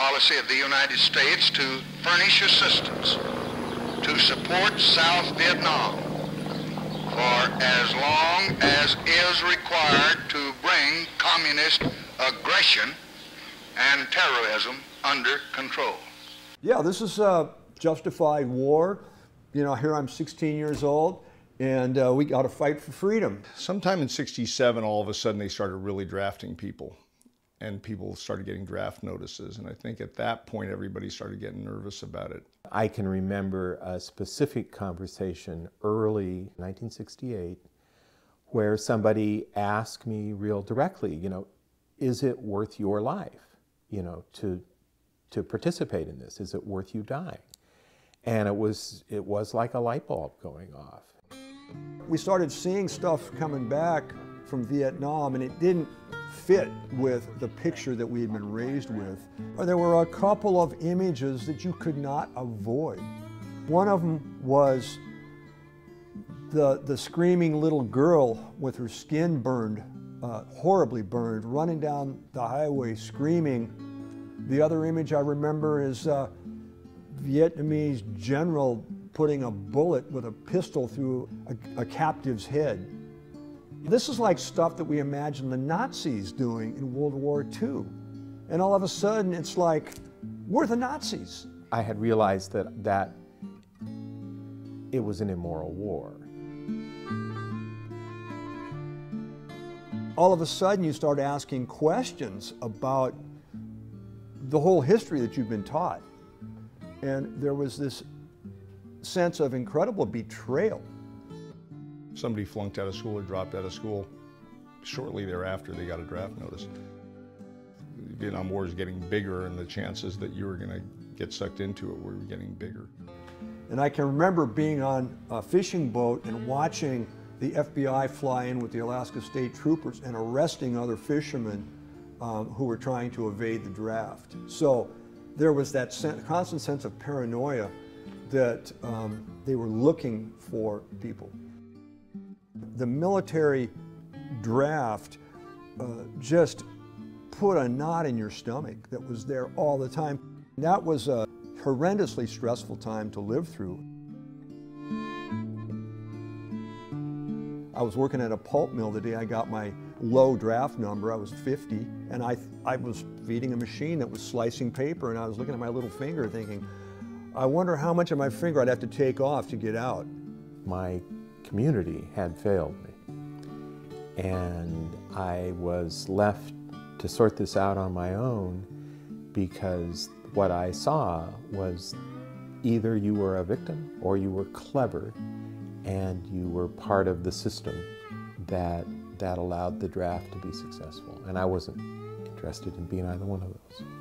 policy of the United States to furnish assistance to support South Vietnam for as long as is required to bring communist aggression and terrorism under control. Yeah, this is a justified war. You know, here I'm 16 years old, and we got to fight for freedom. Sometime in '67, all of a sudden, they started really drafting people, and people started getting draft notices. And I think at that point, everybody started getting nervous about it. I can remember a specific conversation early 1968 where somebody asked me real directly, you know, is it worth your life, you know, to participate in this? Is it worth you dying? And it was like a light bulb going off. We started seeing stuff coming back from Vietnam, and it didn't fit with the picture that we had been raised with. There were a couple of images that you could not avoid. One of them was the screaming little girl with her skin burned, horribly burned, running down the highway screaming. The other image I remember is Vietnamese general putting a bullet with a pistol through a captive's head. This is like stuff that we imagine the Nazis doing in World War II. And all of a sudden, it's like, we're the Nazis. I had realized that it was an immoral war. All of a sudden, you start asking questions about the whole history that you've been taught. And there was this sense of incredible betrayal. Somebody flunked out of school or dropped out of school. Shortly thereafter, they got a draft notice. The Vietnam War is getting bigger, and the chances that you were going to get sucked into it were getting bigger. And I can remember being on a fishing boat and watching the FBI fly in with the Alaska State Troopers and arresting other fishermen who were trying to evade the draft. So there was that constant sense of paranoia that they were looking for people. The military draft just put a knot in your stomach that was there all the time. That was a horrendously stressful time to live through. I was working at a pulp mill the day I got my low draft number. I was 50, and I was feeding a machine that was slicing paper, and I was looking at my little finger thinking, I wonder how much of my finger I'd have to take off to get out. My community had failed me, and I was left to sort this out on my own, because what I saw was either you were a victim or you were clever and you were part of the system that allowed the draft to be successful, and I wasn't interested in being either one of those.